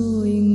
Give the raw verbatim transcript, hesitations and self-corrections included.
Rồi